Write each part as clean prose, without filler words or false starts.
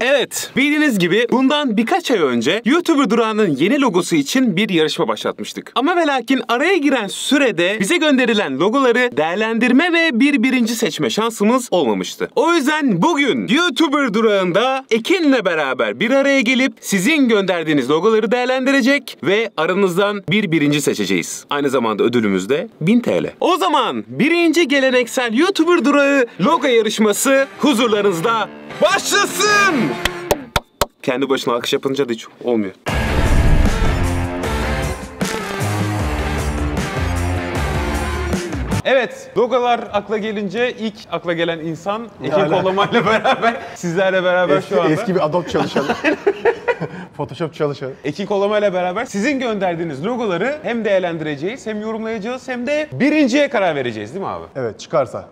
Evet, bildiğiniz gibi bundan birkaç ay önce YouTuber Durağı'nın yeni logosu için bir yarışma başlatmıştık. Ama ve lakin araya giren sürede bize gönderilen logoları değerlendirme ve bir birinci seçme şansımız olmamıştı. O yüzden bugün YouTuber Durağı'nda Ekin'le beraber bir araya gelip sizin gönderdiğiniz logoları değerlendirecek ve aranızdan bir birinci seçeceğiz. Aynı zamanda ödülümüz de 1000 TL. O zaman birinci geleneksel YouTuber Durağı logo yarışması huzurlarınızda başlasın! Kendi başına alkış yapınca da hiç olmuyor. Evet, logolar akla gelince ilk akla gelen insan Ekin Kollama ile beraber, sizlerle beraber şu anda. Eski bir Adopt çalışalım. Photoshop çalışalım. Ekin Kollama ile beraber sizin gönderdiğiniz logoları hem değerlendireceğiz, hem yorumlayacağız, hem de birinciye karar vereceğiz değil mi abi? Evet, çıkarsa.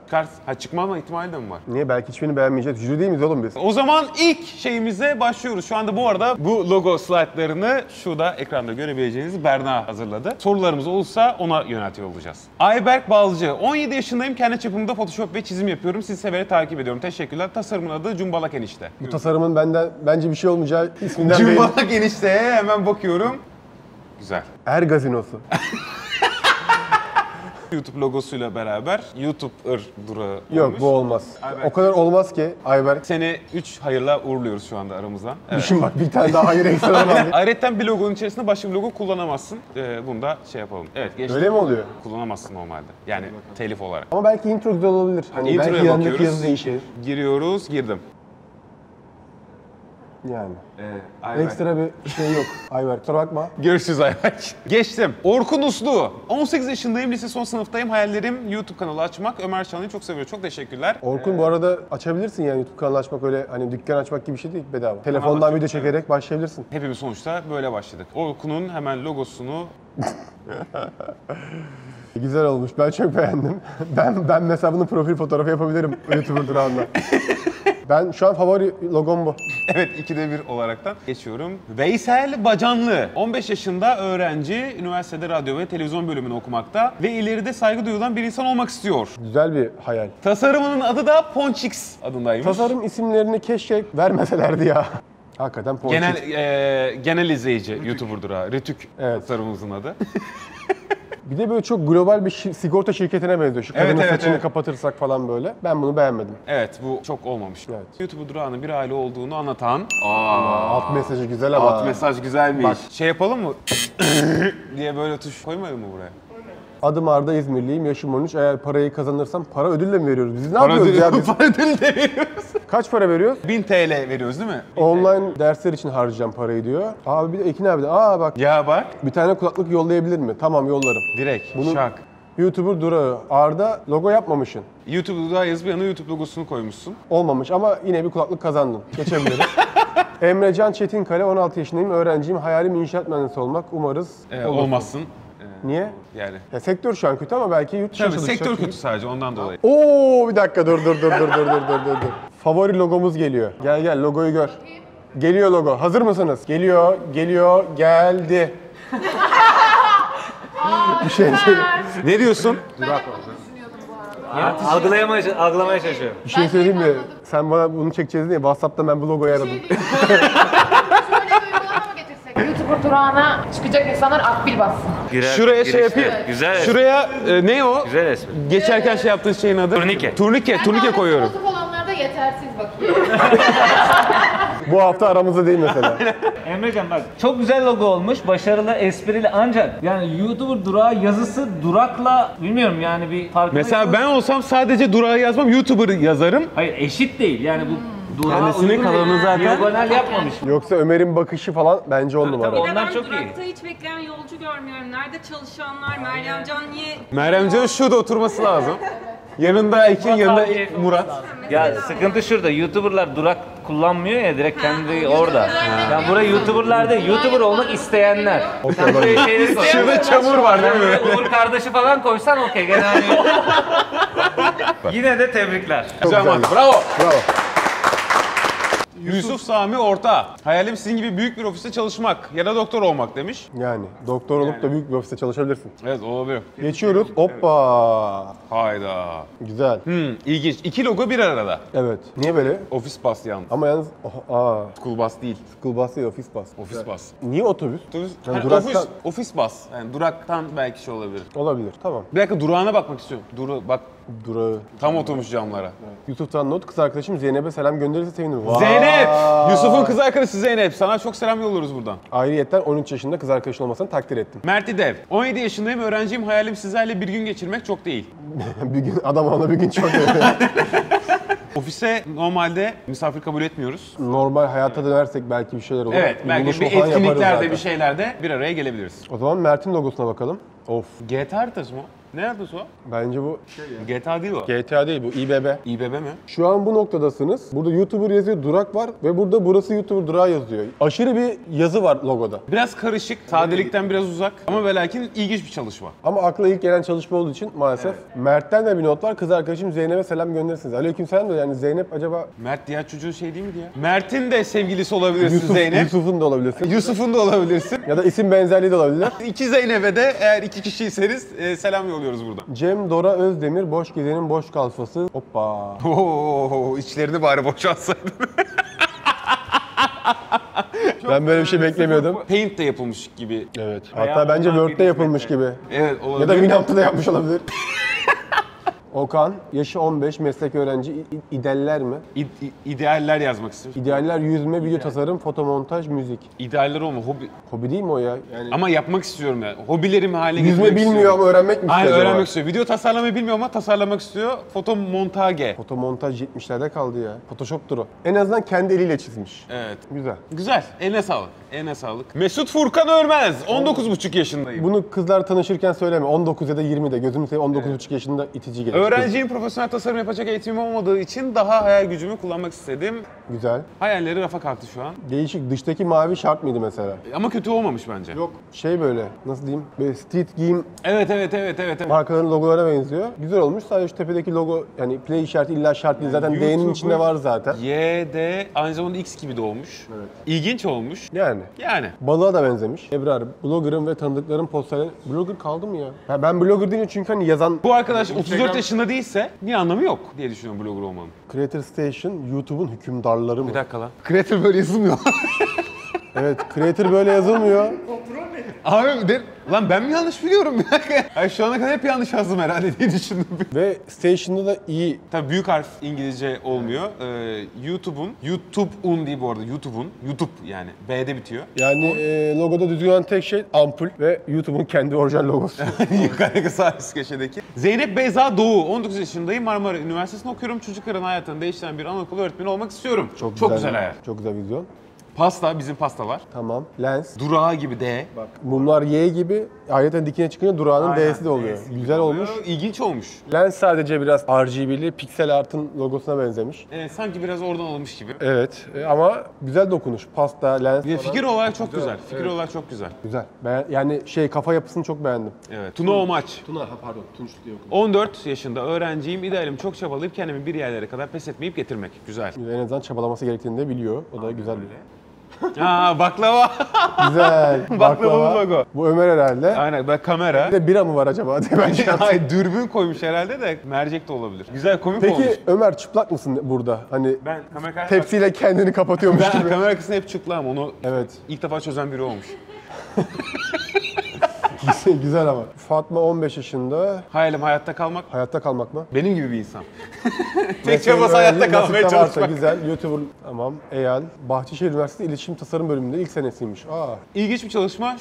Çıkmama ihtimali de mi var? Niye? Belki hiçbirini beğenmeyeceğiz. Jüri değil miyiz oğlum biz? O zaman ilk şeyimize başlıyoruz. Şu anda bu arada bu logo slaytlarını şurada ekranda görebileceğiniz Berna hazırladı. Sorularımız olursa ona yöneltiyor olacağız. Ayberk Balcı. 17 yaşındayım. Kendi çapımda Photoshop ve çizim yapıyorum. Sizi severek takip ediyorum. Teşekkürler. Tasarımın adı Cumbalak Enişte. Bu tasarımın benden bence bir şey olmayacağı isminden Cumbalak Enişte'ye hemen bakıyorum. Güzel. Er gazinosu. YouTube logosuyla beraber YouTuber Durağı olmuş. Yok bu olmaz. Ayberk. O kadar olmaz ki Ayberk. Seni 3 hayırla uğurluyoruz şu anda aramızdan. Evet. Düşün bak bir tane daha hayır ekstra var. Ayrıca bir logonun içerisinde başka bir logo kullanamazsın. Bunu da şey yapalım. Evet geçti. Öyle mi oluyor? Kullanamazsın normalde. Yani telif olarak. Ama belki intro güzel olabilir. Hani introya bakıyoruz. Giriyoruz. Girdim. Yani. Ekstra bir şey yok. Ayberk kusura bakma. Görüşürüz Ayberk. Geçtim. Orkun Uslu. 18 yaşındayım. Lise son sınıftayım. Hayallerim YouTube kanalı açmak. Ömer Şanlı'yı çok seviyor. Çok teşekkürler. Orkun bu arada açabilirsin yani YouTube kanalı açmak öyle hani dükkan açmak gibi bir şey değil bedava. Telefondan video çekerek başlayabilirsin. Hepimiz sonuçta böyle başladık. Orkun'un hemen logosunu... Güzel olmuş. Ben çok beğendim. Ben mesela bunun profil fotoğrafı yapabilirim YouTuber Durağı'nda. Ben şu an favori logom bu. Evet, 2'de 1 olaraktan geçiyorum. Veysel Bacanlı. 15 yaşında öğrenci, üniversitede radyo ve televizyon bölümünü okumakta ve ileride saygı duyulan bir insan olmak istiyor. Güzel bir hayal. Tasarımının adı da Ponçix adındaymış. Tasarım isimlerini keşke vermeselerdi ya. Hakikaten Ponçix. Genel izleyici YouTuber Durağı. RTÜK tasarımımızın adı. Bir de böyle çok global bir sigorta şirketine benziyor. Şu kadının saçını kapatırsak falan böyle. Ben bunu beğenmedim. Evet, bu çok olmamış. Evet. YouTuber Durağı'nın bir aile olduğunu anlatan... alt mesajı güzel ama. Alt mesaj güzelmiş. Bak. Şey yapalım mı? diye böyle tuş koymadın mı buraya? Adım Arda İzmirliyim, yaşım 13. Eğer parayı kazanırsam para ödülle mi veriyoruz? Biz ne yapıyoruz ya biz? Para ödülle veriyoruz. Kaç para veriyoruz? 1000 TL veriyoruz değil mi? Online dersler için harcayacağım parayı diyor. Abi bir de Ekin abi de bak. Ya bak. Bir tane kulaklık yollayabilir mi? Tamam yollarım. Direkt. Bunu... Şak. YouTuber Durağı. Arda logo yapmamışsın. YouTuber Durağı yazıp yanına YouTube logosunu koymuşsun. Olmamış ama yine bir kulaklık kazandın. Geçebiliriz. Emrecan Çetin Kale, 16 yaşındayım. Öğrenciyim. Hayalim inşaat mühendisi olmak. Umarız olmasın. Niye? Yani. Ya sektör şu an kötü ama belki yurt dışına çalışacak. Sektör kötü sadece ondan dolayı. Oo bir dakika dur. Favori logomuz geliyor. Gel logoyu gör. Geliyor logo. Hazır mısınız? Geliyor, geldi. Bir şey söyleyeyim. Ne diyorsun? Algılamaya çalışıyorum. Bir şey söyleyeyim mi? Sen bana bunu çekeceğiz diye WhatsApp'ta ben bu logoyu aradım. YouTuber Durağı'na çıkacak insanlar akbil bassın. Şuraya şey yapayım. Güzel. Şuraya ne o? Güzel esmi. Geçerken şey yaptığın şeyin adı? Turnike. Turnike koyuyorum. Fotoğraf olanlarda yetersiz bakıyor. Bu hafta aramızda değil mesela. Emrecan bak çok güzel logo olmuş. Başarılı, esprili ancak yani YouTuber Durağı yazısı durakla bilmiyorum yani bir fark. Mesela ben olsam sadece Durağı yazmam YouTuber yazarım. Hayır eşit değil yani bu. Kendisinin kalanını zaten diagonal yapmamış. Yoksa Ömer'in bakışı falan bence on numara. Onlar çok iyi. Durakta hiç bekleyen yolcu görmüyorum. Nerede çalışanlar? Meryemcan niye? Meryemcan şurada oturması lazım. Yanında Ekin, yanında Murat. Ya sıkıntı şurada. YouTuber'lar durak kullanmıyor ya direkt kendi orada. Yani buraya YouTuber'lar değil, YouTuber olmak isteyenler. Şurada çamur var değil mi? Uğur kardeşi falan koysan okey genel. Yine de tebrikler. Bravo. Yusuf Sami Orta. Hayalim sizin gibi büyük bir ofiste çalışmak ya da doktor olmak demiş. Yani doktor olup da büyük bir ofiste çalışabilirsin. Evet, olabiliyor. Geçiyoruz. Hoppa. Evet. Hayda. Güzel. İlginç. İki logo bir arada. Evet. Niye böyle? Ofis bas yalnız. Ama yalnız school bus değil. School bus değil, ofis bus. Ofis bus. Niye otobüs? Otobüs. Yani ofis bus. Yani duraktan belki şey olabilir. Olabilir. Tamam. Bir dakika, durağına bakmak istiyorum. Bak. Durağı. Tam oturmuş camlara. Evet. YouTube'dan not, kız arkadaşım Zeynep'e selam gönderirse sevinirim. Zeynep! Yusuf'un kız arkadaşı Zeynep. Sana çok selam yolluyoruz buradan. Ayrıyetten 13 yaşında kız arkadaşın olmasını takdir ettim. Mert Dev. 17 yaşındayım, öğrenciyim. Hayalim sizlerle bir gün geçirmek çok değil. Bir gün adam ona bir gün çok değil. Ofise normalde misafir kabul etmiyoruz. Normal hayata dönersek belki bir şeyler olur. Evet, belki bir etkinliklerde, bir şeylerde bir araya gelebiliriz. O zaman Mert'in logosuna bakalım. Of. GTA haritası mı? Ne haritası o? Bence bu... GTA değil o. GTA değil bu, İBB. İBB mi? Şu an bu noktadasınız. Burada YouTuber yazıyor, durak var ve burada burası YouTuber Durağı yazıyor. Aşırı bir yazı var logoda. Biraz karışık, sadelikten biraz uzak ama ve lakin ilginç bir çalışma. Ama akla ilk gelen çalışma olduğu için maalesef. Evet. Mert'ten de bir not var. Kız arkadaşım Zeynep'e selam gönderirsiniz. Aleykümselam da yani Zeynep acaba... Mert diğer çocuğun şey değil miydi ya? Mert'in de sevgilisi olabilirsin Yusuf, Zeynep. Yusuf'un da olabilirsin. Yusuf'un da olabilirsin. Ya da isim benzerliği de olabilir. İki Zeynep'e de eğer iki kişiyseniz selam yolluyoruz. Burada. Cem Dora Özdemir, boş gezenin boş kalfası. Hoppa. Oo, içlerini bari boşaltsaydın. Ben böyle bir şey beklemiyordum. Paint de yapılmış gibi. Evet. Hatta bence Word'de yapılmış gibi. Evet, olabilir. Ya da Winamp'ta da yapmış olabilir. Okan, yaşı 15, meslek öğrenci, idealler mi? İdealler yazmak istiyorum. İdealler yüzme, video tasarım, fotomontaj, müzik. İdealler olma, hobi. Hobi değil mi o ya? Yani... Ama yapmak istiyorum ya. Hobilerim haline getirmek istiyorum. Yüzme bilmiyor ama öğrenmek mi istiyor? Aynen, öğrenmek istiyor. Video tasarlamayı bilmiyor ama tasarlamak istiyor. Fotomontage. Fotomontaj 70'lerde kaldı ya. Photoshop'tur o. En azından kendi eliyle çizmiş. Evet. Güzel. Güzel. Eline sağlık. Eline sağlık. Mesut Furkan Örmez, 19,5 yaşındayım. Bunu kızlar tanışırken söyleme. 19 ya da 20'de. Gözümü seveyim, 19,5 yaşında itici gelir. Öğrenciyim, profesyonel tasarım yapacak eğitimim olmadığı için daha hayal gücümü kullanmak istedim. Güzel. Hayalleri rafa kalktı şu an. Değişik. Dıştaki mavi şart mıydı mesela? Ama kötü olmamış bence. Yok. Şey böyle, nasıl diyeyim? Böyle street giyim. Evet. Markaların logolarına benziyor. Güzel olmuş. Sadece şu tepedeki logo, yani play işareti illa şart değil. Zaten D'nin içinde var zaten. Y, D, aynı zamanda X gibi de olmuş. Evet. İlginç olmuş. Yani. Balığa da benzemiş. Ebrar, blogger'ım ve tanıdıklarım postları... Blogger kaldı mı ya? Ben blogger değilim çünkü hani yazan... Bu arkadaş 34 yaşında değilse niye anlamı yok diye düşünüyorum blogger olmanın. Creator Station, YouTube'un hükümdarları mı? Bir dakika lan. Creator böyle yazılmıyor. Evet, Creator böyle yazılmıyor. Abi lan ben mi yanlış biliyorum bir dakika? Ay, şu ana kadar hep yanlış yazdım herhalde diye düşündüm. Ve Station'da da iyi. Tabii büyük harf İngilizce olmuyor. YouTube'un değil bu arada. YouTube yani. B'de bitiyor. Yani logoda düzgün tek şey ampul ve YouTube'un kendi orijinal logosu. Yukarıdaki sağ üst köşedeki. Zeynep Beyza Doğu. 19 yaşındayım. Marmara Üniversitesi'nde okuyorum. Çocukların hayatını değiştiren bir anaokulu öğretmeni olmak istiyorum. Çok güzel hayal. Çok güzel vizyon. Pasta, bizim pasta var. Tamam. Lens. Durağı gibi D. Bak. Mumlar Y gibi. Ayrıca dikine çıkınca durağının D'si de oluyor. Güzel olmuş. İlginç olmuş. Lens sadece biraz RGB'li, Pixel Art'ın logosuna benzemiş. Evet, sanki biraz oradan alınmış gibi. Evet, ama güzel dokunuş. Pasta, lens. Ya, fikir olarak çok güzel. Güzel. Ben, yani şey, kafa yapısını çok beğendim. Evet. Tuna Omaç. Tunç diye okudum. 14 yaşında öğrenciyim. İdealim çok çabalayıp kendimi bir yerlere kadar pes etmeyip getirmek. Güzel. En azından çabalaması gerektiğini de biliyor. O da güzel bir... Baklava. Güzel. Baklava logo. Bu Ömer herhalde. Aynen, ben kamera. Bir de bira mı var acaba? Hayır, dürbün koymuş herhalde de mercek de olabilir. Güzel, komik olmuş. Peki Ömer, çıplak mısın burada? Hani ben kamera tepsiyle kendini kapatıyormuş gibi. Ben kamera kısmı hep çıplağım, onu ilk defa çözen biri olmuş. Güzel ama. Fatma 15 yaşında. Hayalim hayatta kalmak. Hayatta kalmak mı? Benim gibi bir insan. Tek çabası hayatta kalmaya çalışmak. Güzel. YouTuber. Tamam. Eyal. Bahçeşehir Üniversitesi İletişim Tasarım bölümünde ilk senesiymiş. İlginç bir çalışma.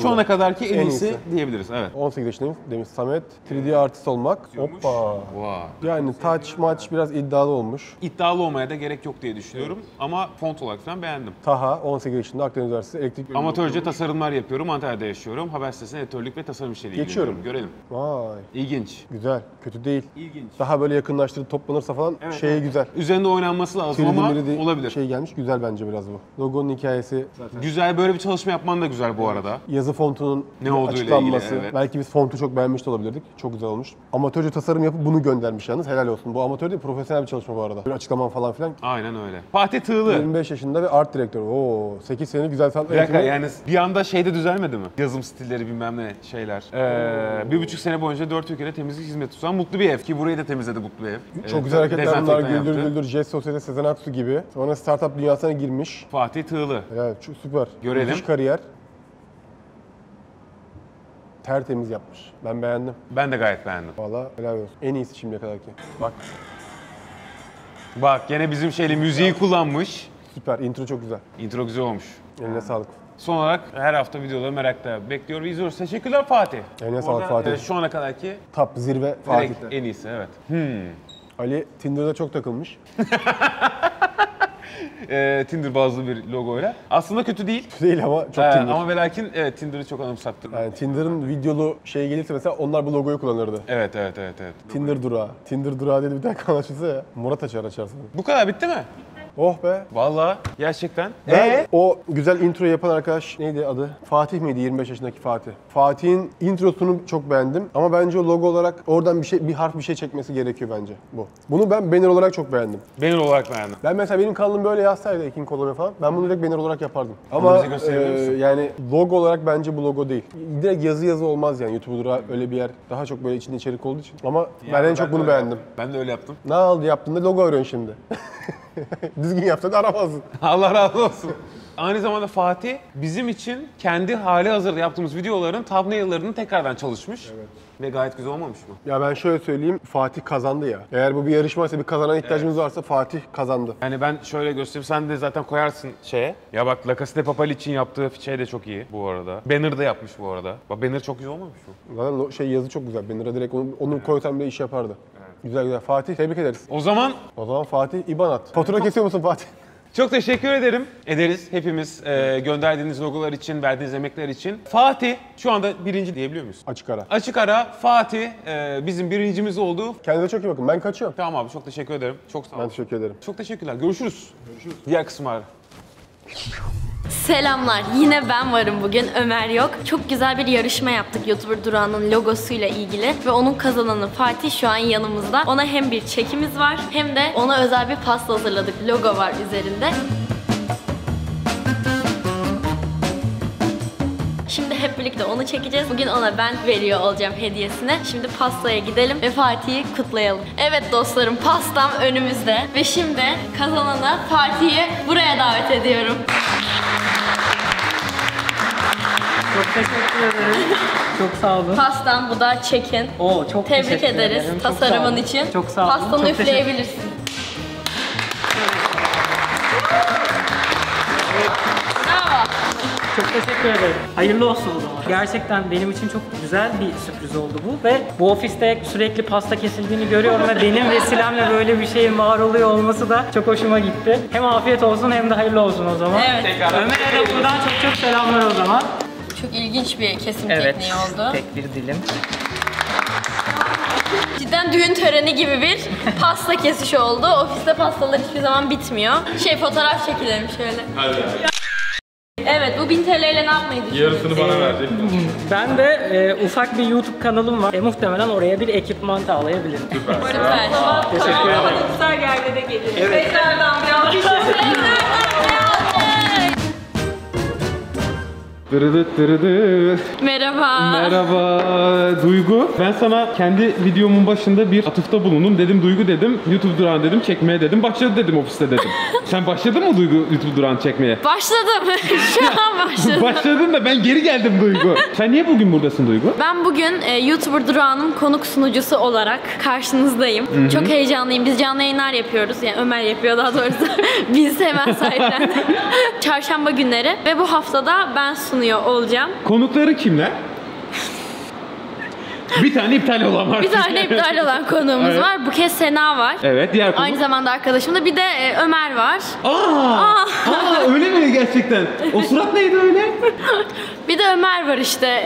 Şu ana kadarki en iyisi diyebiliriz. Evet. 18 yaşındayım demiş Samet. 3D artist olmak. Hoppa. Yani touch maç biraz iddialı olmuş. İddialı olmaya da gerek yok diye düşünüyorum. Ama font olarak falan beğendim. Taha 18 yaşında Akdeniz Üniversitesi Elektrik Bölümünde. Amatörce tasarımlar yapıyorum. Antalya'da yaşıyorum. Haber Üniversitesi'ne editörlük ve tasarım işleriyle ilgileniyorum. Görelim. Vay. İlginç. Güzel. Kötü değil. İlginç. Daha böyle yakınlaştırıp toplanırsa falan evet, şeye güzel. Üzerinde oynanması lazım ama olabilir. Şey gelmiş güzel bence biraz bu. Logonun hikayesi. Zaten. Güzel böyle bir çalışma yapman da güzel bu evet. arada. Yazı fontunun ne açıklanması. Ilgili, evet. Belki biz fontu çok beğenmiş de olabilirdik. Çok güzel olmuş. Amatörce tasarım yapıp bunu göndermiş yalnız. Helal olsun. Bu amatör değil profesyonel bir çalışma bu arada. Böyle açıklaman falan filan. Aynen öyle. Fatih Tığlı. 25 yaşında ve art direktörü. Oo 8 senelik güzel sanat eğitimi. Yani bir anda şeyde düzelmedi mi? Yazım stilleri bilmem ne şeyler. 1,5 sene boyunca 4 ülkede temizlik hizmeti tutan mutlu bir ev. Ki burayı da temizledi mutlu ev. Çok güzel hareketler bunlar. Güldür Güldür, Jest Sosyete, Sezen Aksu gibi. Sonra startup dünyasına girmiş. Fatih Tığlı. Evet çok süper. Görelim. Müthiş kariyer. Tertemiz yapmış. Ben beğendim. Ben de gayet beğendim. Vallahi helal olsun. En iyisi şimdiye kadar ki. Bak. Bak yine bizim şeyle müziği kullanmış. Süper. Intro çok güzel. Intro güzel olmuş. Eline sağlık. Son olarak her hafta videoları merakla bekliyor ve izliyoruz. Teşekkürler Fatih. Eline sağlık Fatih. Şu ana kadarki top zirve Fatih. En iyisi evet. Ali Tinder'da çok takılmış. Tinder bazlı bir logoyla. Aslında kötü değil. Değil ama çok Tinder. Ama ve lakin evet, Tinder'ı çok anımsattı. Yani Tinder'ın videolu şey gelirse mesela onlar bu logoyu kullanırdı. Evet, evet, evet. Evet. Tinder Durağı. Tinder Durağı dedi bir tane anlaşılsa ya. Murat açarsın. Bu kadar bitti mi? Oh be. Vallahi gerçekten. O güzel intro yapan arkadaş neydi adı? Fatih miydi? 25 yaşındaki Fatih. Fatih'in introsunu çok beğendim ama bence o logo olarak oradan bir harf çekmesi gerekiyor bence bu. Bunu ben banner olarak çok beğendim. Banner olarak beğendim. Ben mesela benim kanalım böyle yazsaydı Ekin Kollama falan ben bunu direkt banner olarak yapardım. Ama yani logo olarak bence bu logo değil. Direkt yazı olmaz yani YouTuber Durağı öyle bir yer. Daha çok böyle içinde içerik olduğu için. Ama yani ben en çok bunu beğendim. Ben de öyle yaptım. Ne oldu yaptığında logo arıyorsun şimdi. Düzgün yaptın aramazsın. Allah razı olsun. Aynı zamanda Fatih bizim için kendi hali hazırda yaptığımız videoların thumbnail'larını tekrardan çalışmış. Evet. Ve gayet güzel olmamış mı? Ya ben şöyle söyleyeyim, Fatih kazandı ya. Eğer bu bir yarışmaysa bir kazanana ihtiyacımız varsa Fatih kazandı. Yani ben şöyle göstereyim, sen de zaten koyarsın şeye. Ya bak La Casa de Papel için yaptığı şey de çok iyi bu arada. Banner da yapmış bu arada. Bak banner çok güzel olmamış mı? Zaten şey yazı çok güzel, banner'a direkt onu koysam bile iş yapardı. Güzel güzel. Fatih tebrik ederiz. O zaman Fatih IBAN at. Fatura kesiyor musun Fatih? Çok teşekkür ederim. Ederiz hepimiz gönderdiğiniz logolar için, verdiğiniz emekler için. Fatih şu anda birinci diyebiliyor muyuz? Açık ara. Açık ara Fatih bizim birincimiz oldu. Kendinize çok iyi bakın. Ben kaçıyorum. Tamam abi çok teşekkür ederim. Çok sağ olun. Ben teşekkür ederim. Çok teşekkürler. Görüşürüz. Görüşürüz. Diğer kısmı ara. Selamlar. Yine ben varım bugün. Ömer yok. Çok güzel bir yarışma yaptık YouTuber Durağı'nın logosuyla ilgili ve onun kazananı Fatih şu an yanımızda. Ona hem bir çekimiz var hem de ona özel bir pasta hazırladık. Logo var üzerinde. Şimdi hep birlikte onu çekeceğiz. Bugün ona ben veriyor olacağım hediyesine. Şimdi pastaya gidelim ve Fatih'i kutlayalım. Evet dostlarım pastam önümüzde ve şimdi kazananı Fatih'i buraya davet ediyorum. Çok teşekkür ederim. Çok sağ olun. Pastan bu da çekin. Oo, çok tebrik ederiz tasarımın için. Çok sağ olun. Pastanı üfleyebilirsin. Çok teşekkür ederim. Hayırlı olsun o zaman. Gerçekten benim için çok güzel bir sürpriz oldu bu ve bu ofiste sürekli pasta kesildiğini görüyorum ve benim vesilemle böyle bir şeyin var oluyor olması da çok hoşuma gitti. Hem afiyet olsun hem de hayırlı olsun o zaman. Evet. Ömer'e buradan çok selamlar o zaman. Çok ilginç bir kesim tekniği oldu. Tek bir dilim. Cidden düğün töreni gibi bir pasta kesişi oldu. Ofiste pastalar hiçbir zaman bitmiyor. Fotoğraf çekilelim şöyle. Hadi. Evet, bu 1000 TL ile ne yapmayı düşünüyorsun? Yarısını bana verecek. Ben de ufak bir YouTube kanalım var. Muhtemelen oraya bir ekipman sağlayabilirim. Süper. Süper. Teşekkür ederim. Sabah gergede geliriz. Evet. Tekrardan biraz Merhaba. Merhaba Duygu. Ben sana kendi videomun başında bir atıfta bulundum. Dedim Duygu dedim, YouTube Durağı dedim, çekmeye dedim. Başladı dedim ofiste dedim. Sen başladın mı Duygu YouTube Durağı'nı çekmeye? Başladım. Şu an başladım. Başladın da ben geri geldim Duygu. Sen niye bugün buradasın Duygu? Ben bugün YouTuber Durağı'nın konuk sunucusu olarak karşınızdayım. Hı-hı. Çok heyecanlıyım. Biz canlı yayınlar yapıyoruz. Yani Ömer yapıyor daha doğrusu. Biz hemen sahiplendik. Çarşamba günleri ve bu haftada ben sunuyor olacağım. Konukları kimler? Bir tane iptal olan var. Bir tane iptal olan konuğumuz var. Bu kez Sena var. Evet, diğer konuk. Aynı zamanda arkadaşım da bir de Ömer var. Aa öyle mi? gerçekten. O surat neydi öyle? Bir de Ömer var işte.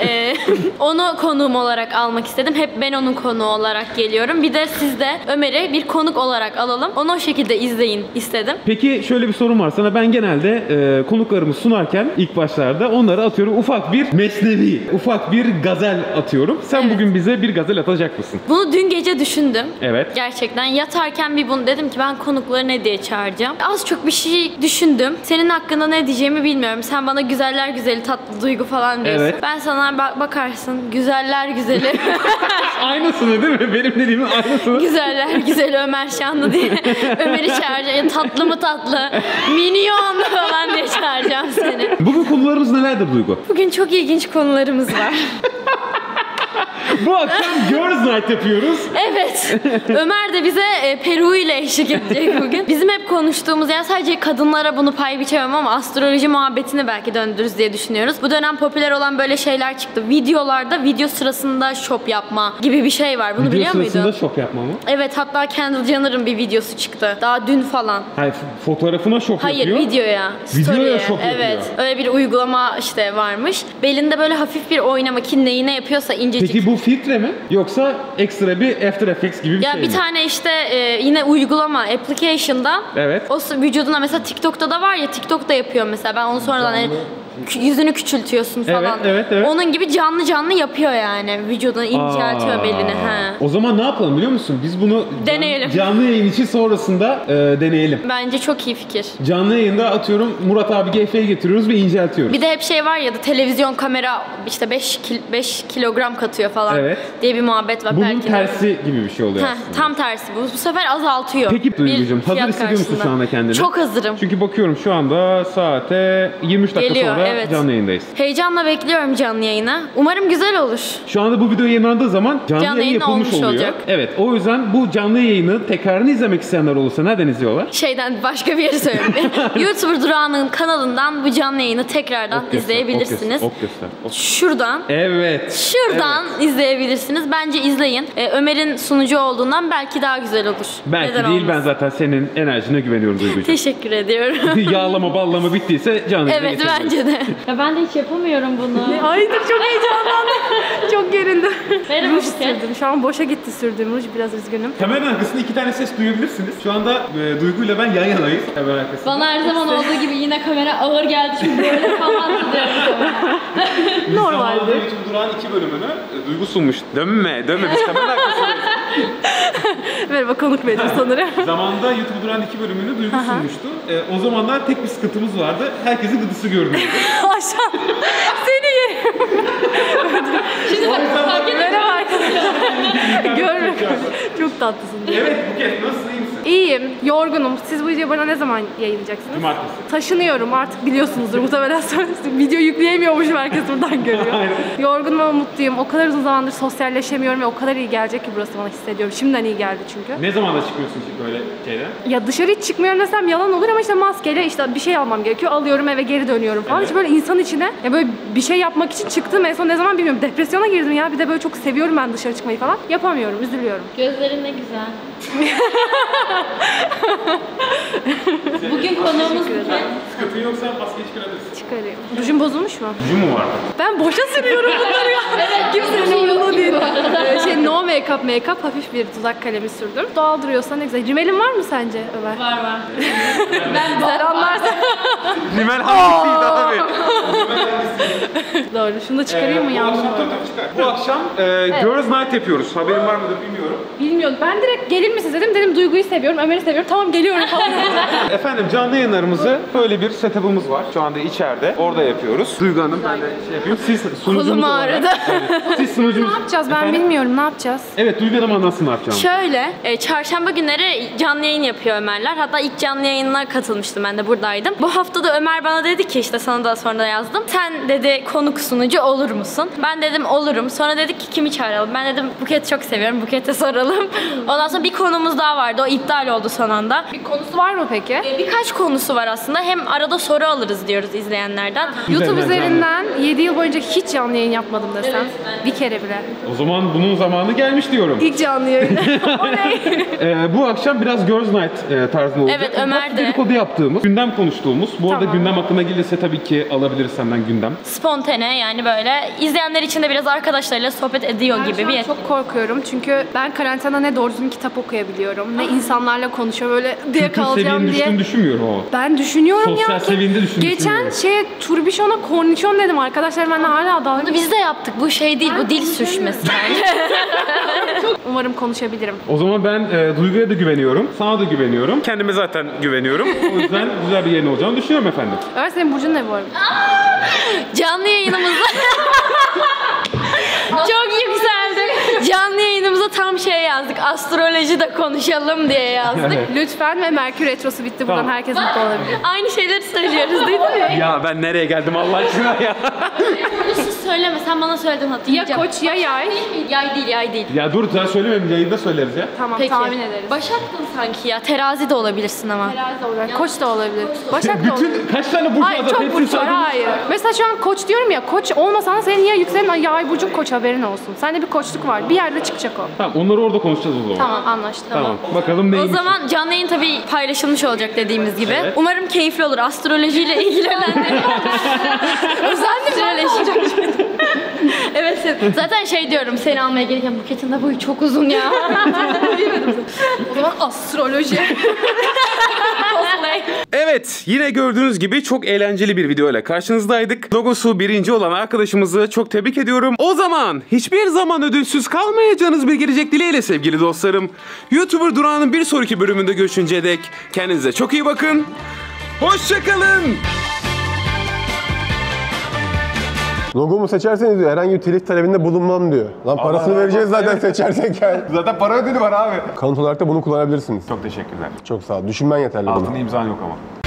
Onu konuğum olarak almak istedim. Hep ben onun konuğu olarak geliyorum. Bir de siz de Ömer'i bir konuk olarak alalım. Onu o şekilde izleyin istedim. Peki şöyle bir sorum var sana. Ben genelde konuklarımı sunarken ilk başlarda onlara atıyorum ufak bir mesnevi, ufak bir gazel atıyorum. Sen evet, bugün bize bir gazel atacak mısın? Bunu dün gece düşündüm. Evet. Gerçekten yatarken bir bunu dedim ki ben konukları ne diye çağıracağım. Az çok bir şey düşündüm. Senin hakkında ne diyeceğimi bilmiyorum. Sen bana güzeller güzeli tatlı Duygu falan diyorsun. Evet. Ben sana bakarsın güzeller güzeli. Aynısını değil mi? Benim dediğimin aynısını. Güzeller güzeli Ömer Şanlı diye Ömer'i çağıracağım. Tatlı mı tatlı? Minyon falan diye çağıracağım seni. Bugün konularımız nelerdir Duygu? Bugün çok ilginç konularımız var. Bu akşam Girls Night yapıyoruz. Evet. Ömer de bize Peru ile eşlik edecek bugün. Bizim hep konuştuğumuz, ya sadece kadınlara bunu pay biçemem ama astroloji muhabbetini belki döndürürüz diye düşünüyoruz. Bu dönem popüler olan böyle şeyler çıktı. Videolarda video sırasında shop yapma gibi bir şey var. Bunu video biliyor muydun? Video sırasında shop yapma mı? Evet, hatta Kendall Jenner'ın bir videosu çıktı. Daha dün falan. Hayır, fotoğrafına shop hayır, yapıyor. Hayır, videoya. Videoya shop evet, yapıyor. Evet. Öyle bir uygulama işte varmış. Belinde böyle hafif bir oynama ki neyi ne yapıyorsa incecik. Peki bu filtre mi? Yoksa ekstra bir After Effects gibi bir ya şey mi? Ya bir tane işte yine uygulama, application'dan evet, o vücuduna mesela TikTok'ta da var ya, TikTok'ta yapıyor mesela. Ben onu sonradan yüzünü küçültüyorsun falan. Evet, evet, evet. Onun gibi canlı canlı yapıyor yani. Vücudunu inceltiyor, belini. He. O zaman ne yapalım biliyor musun? Biz bunu deneyelim. Canlı yayın için sonrasında deneyelim. Bence çok iyi fikir. Canlı yayında atıyorum Murat abi GF'ye getiriyoruz ve inceltiyoruz. Bir de hep şey var ya da televizyon kamera işte 5 kilogram katıyor falan evet, diye bir muhabbet var. Bunun belki tersi de gibi bir şey oluyor. Heh, tam tersi. Bu sefer azaltıyor. Peki Duygu'cum, hazır hissediyor musun şu anda kendini? Çok hazırım. Çünkü bakıyorum şu anda saate 23 dakika geliyor, sonra evet, canlı yayındayız. Heyecanla bekliyorum canlı yayını. Umarım güzel olur. Şu anda bu video yayınlandığı zaman canlı yayın yapılmış oluyor. Olacak. Evet, o yüzden bu canlı yayını tekrarını izlemek isteyenler olursa nereden izliyorlar? Şeyden, başka bir yere söyleyeyim. YouTuber Durağı'nın kanalından bu canlı yayını tekrardan izleyebilirsiniz. Şuradan. Evet. Şuradan evet, izleyebilirsiniz. Bence izleyin. Ömer'in sunucu olduğundan belki daha güzel olur. Belki neden değil olmaz? Ben zaten senin enerjine güveniyorum Duygu'cum. Teşekkür ediyorum. Yağlama ballama bittiyse canlı yayını evet, bence de. Ya ben de hiç yapamıyorum bunu. Hayır, çok heyecanlandım. Çok gerildim. Ruj sürdüm. Şu an boşa gitti sürdüğüm ruj. Biraz üzgünüm. Kamera arkasında iki tane ses duyabilirsiniz. Şu anda Duygu ile ben yan yanayız. Kamera arkasında. Bana her zaman olduğu gibi yine kamera ağır geldi. Şimdi böyle falan tutuyorum. Normalde. YouTuber Durağı'nın 2 bölümünü Duygu sunmuş. Dönme. Biz kamera arkasındayız. Merhaba, konuk benim sanırım. Zamanında YouTuber Durağı'nın 2 bölümünü Duygu sunmuştu. O zamanlar tek bir sıkıntımız vardı. Herkesin gıdısı görünüyordu. Aşağı seni yerim. Şimdi bak, fark etmedim arkadaşlar. Görmüyorum. Çok tatlısın. Evet Buket, nasılsın? İyiyim, yorgunum. Siz bu videoyu bana ne zaman yayınlayacaksınız? Cumartesi. Taşınıyorum artık, biliyorsunuzdur. Muhtemelen video yükleyemiyormuşum, herkes buradan görüyor. Yorgunum ama mutluyum. O kadar uzun zamandır sosyalleşemiyorum ve o kadar iyi gelecek ki burası bana, hissediyorum. Şimdiden iyi geldi çünkü. Ne zaman da çıkıyorsun ki böyle şeyler? Ya dışarı hiç çıkmıyorum desem yalan olur ama işte maskeyle işte bir şey almam gerekiyor. Alıyorum, eve geri dönüyorum falan. Evet. Hiç böyle insan içine ya böyle bir şey yapmak için çıktım. En son ne zaman bilmiyorum. Depresyona girdim ya. Bir de böyle çok seviyorum ben dışarı çıkmayı falan. Yapamıyorum, üzülüyorum. Gözlerin ne güzel. Bugün konuğumuz ne? Sıkıntın yoksa maskeyi çıkarabilirsin. Çıkarıyorum. Rujum bozulmuş mu? Rujum mu var? Ben boşa sürüyorum bunları ya. Evet, kimsenin umurunda değil. No make-up, hafif bir dudak kalemi sürdüm. Doğal duruyorsa ne güzel. Rimelin var mı sence Ömer? Var. Ben güzel anlarsın. Rimel hangisiydi abi? Doğru. Şunu da çıkarayım mı yavrum? Bu akşam Girls Night yapıyoruz. Haberin var mıdır bilmiyorum. Bilmiyorum. Ben direkt gelir misiniz dedim. Dedim Duygu'yu seviyorum, Ömer'i seviyorum. Tamam, geliyorum falan. Efendim, canlı yayınlarımızı böyle bir setup'ımız var. Şu anda içeride. Orada yapıyoruz. Duygu Hanım, ben de şey yapayım. Siz sunucumuz olarak. Siz sunucumuz. Ne yapacağız? Ben efendim? Bilmiyorum. Ne yapacağız? Evet, Duygu Hanım anlatsın ne yapacağımızı. Şöyle, çarşamba günleri canlı yayın yapıyor Ömerler. Hatta ilk canlı yayınına katılmıştım. Ben de buradaydım. Bu hafta da Ömer bana dedi ki, işte sana da sonra yazdım. Sen dedi konuk sunucu olur musun? Ben dedim olurum. Sonra dedik ki kimi çağıralım? Ben dedim Buket'i çok seviyorum. Buket'e soralım. Ondan sonra bir konumuz daha vardı. O iptal oldu son anda. Bir konusu var mı peki? Birkaç konusu var aslında. Hem arada soru alırız diyoruz izleyenlerden. YouTube üzerinden 7 yıl boyunca hiç canlı yayın yapmadım desem. Evet. Bir kere bile. O zaman bunun zamanı gelmiş diyorum. İlk canlı yayın. Bu akşam biraz Girls Night tarzında olacak. Evet, Ömer de. Dedikodu yaptığımız, gündem konuştuğumuz. Bu arada gündem aklına gelirse tabii ki alabiliriz senden gündem. Spontane, yani böyle izleyenler için de biraz arkadaşlarıyla sohbet ediyor ben gibi bir yer. Çok korkuyorum çünkü ben karantina ne doğru düzgün kitap okuyabiliyorum, ne insanlarla konuşuyorum, böyle diye kalacağım diye. Düşünmüyorum o. Ben düşünüyorum sosyal ya. Sosyal seviyende düşünüyorum. Geçen şeye turbişona kornişon dedim, arkadaşlar benimle hala dalga. Bunu biz de yaptık, bu şey değil, bu dil sürçmesi. Umarım konuşabilirim. O zaman ben Duygu'ya da güveniyorum, sana da güveniyorum. Kendime zaten güveniyorum. O yüzden güzel bir yerin olacağını düşünüyorum efendim. Evet, senin burcun ne bu arada? Canlı yayınımızda çok yükseldi. Canlı yayınımıza tam şey yazdık. Astroloji de konuşalım diye yazdık. Lütfen ve Merkür Retrosu bitti. Buradan herkes mutlu olabilir. Aynı şeyleri söylüyoruz değil mi? Ya ben nereye geldim Allah aşkına ya? Söyleme, sen bana söyledin, hatırlayacağım. Ya koç ya yay. Yay değil, yay değil. Ya dur sen söyleme, yayında söyleriz ya. Tamam, peki, tahmin ederiz. Başak'tın sanki ya, terazi de olabilirsin ama. Terazi de olabilir, koç da olabilir. Başak da olabilir. Kaç tane burcu var? Çok burcu var, hayır. Mesela şu an koç diyorum ya, koç olmasan senin ya yükselen yay burcun koç, haberin olsun. Sende bir koçluk var, bir yerde çıkacak o. Tamam, onları orada konuşacağız o zaman. Tamam, anlaştık. Tamam, bakalım neymiş. O zaman canlı yayın tabii paylaşılmış olacak dediğimiz gibi. Evet. Umarım keyifli olur, astrolojiyle ilgilenenler. Özellikle evet, zaten şey diyorum, seni almaya gelirken Buket'in de boyu çok uzun ya. O zaman astroloji. Evet, yine gördüğünüz gibi çok eğlenceli bir video ile karşınızdaydık. Logosu birinci olan arkadaşımızı çok tebrik ediyorum. O zaman hiçbir zaman ödülsüz kalmayacağınız bir gelecek dileğiyle sevgili dostlarım. YouTuber Durağı'nın bir sonraki bölümünde görüşünceye dek kendinize çok iyi bakın. Hoşçakalın. Logomu seçerseniz diyor, herhangi bir telif talebinde bulunmam diyor. Lan parasını vereceğiz zaten seçersek yani. Zaten para ödedi var abi. Kanıt olarak da bunu kullanabilirsiniz. Çok teşekkürler. Çok sağ ol. Düşünmen yeterli. Altında imzan yok ama.